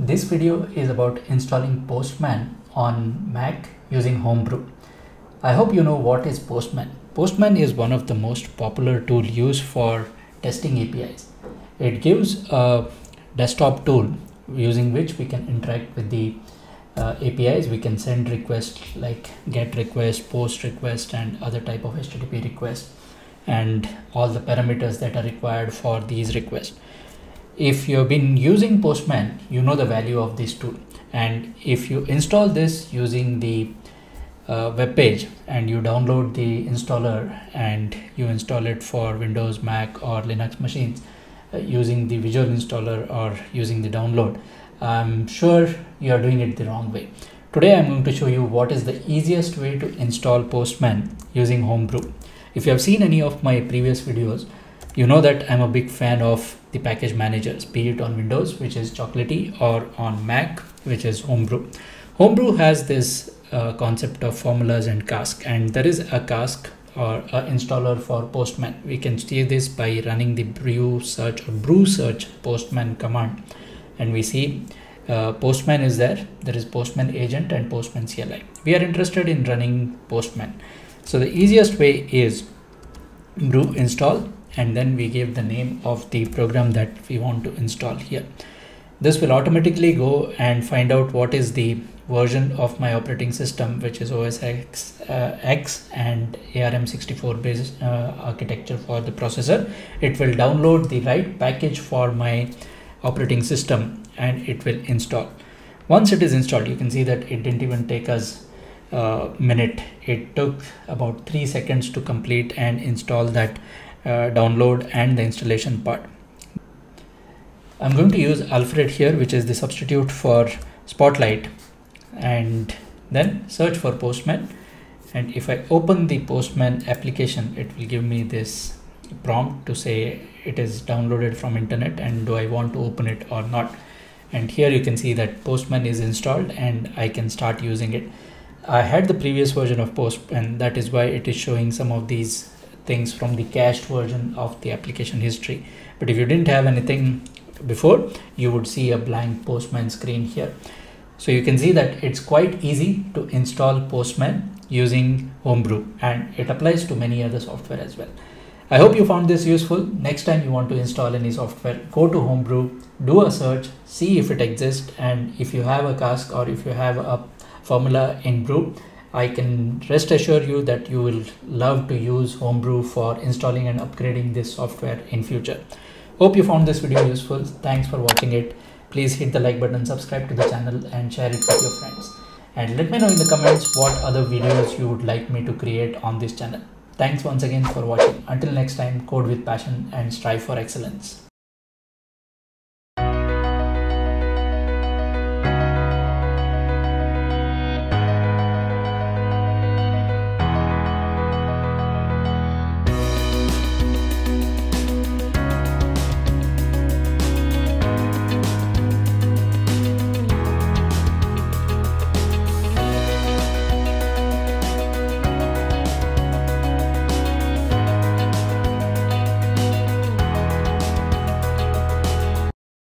This video is about installing Postman on Mac using Homebrew. I hope you know what is Postman. Postman is one of the most popular tool used for testing APIs. It gives a desktop tool using which we can interact with the APIs. We can send requests like GET request, POST request, and other type of HTTP requests, and all the parameters that are required for these requests. If you've been using Postman, you know the value of this tool. And if you install this using the web page and you download the installer and you install it for Windows, Mac, or Linux machines using the visual installer or using the download, I'm sure you are doing it the wrong way. Today, I'm going to show you what is the easiest way to install Postman using Homebrew. If you have seen any of my previous videos, you know that I'm a big fan of the package managers, be it on Windows, which is Chocolatey, or on Mac, which is Homebrew. Homebrew has this concept of formulas and cask, and there is a cask or a installer for Postman. We can see this by running the brew search Postman command, and we see Postman is there. There is Postman agent and Postman CLI. We are interested in running Postman. So the easiest way is brew install, and then we give the name of the program that we want to install here. This will automatically go and find out what is the version of my operating system, which is OS X and ARM64 based architecture for the processor. It will download the right package for my operating system and it will install. Once it is installed, you can see that it didn't even take us a minute. It took about 3 seconds to complete and install that download and the installation part. I'm going to use Alfred here, which is the substitute for Spotlight, and then search for Postman. And if I open the Postman application, it will give me this prompt to say it is downloaded from internet and do I want to open it or not. And here you can see that Postman is installed and I can start using it. I had the previous version of Postman, and that is why it is showing some of these things from the cached version of the application history. But if you didn't have anything before, you would see a blank Postman screen here. So you can see that it's quite easy to install Postman using Homebrew, and it applies to many other software as well. I hope you found this useful. Next time you want to install any software, go to Homebrew, do a search, see if it exists, and if you have a cask or if you have a formula in brew, I can rest assure you that you will love to use Homebrew for installing and upgrading this software in future. Hope you found this video useful. Thanks for watching it. Please hit the like button, subscribe to the channel, and share it with your friends. And let me know in the comments what other videos you would like me to create on this channel. Thanks once again for watching. Until next time, code with passion and strive for excellence.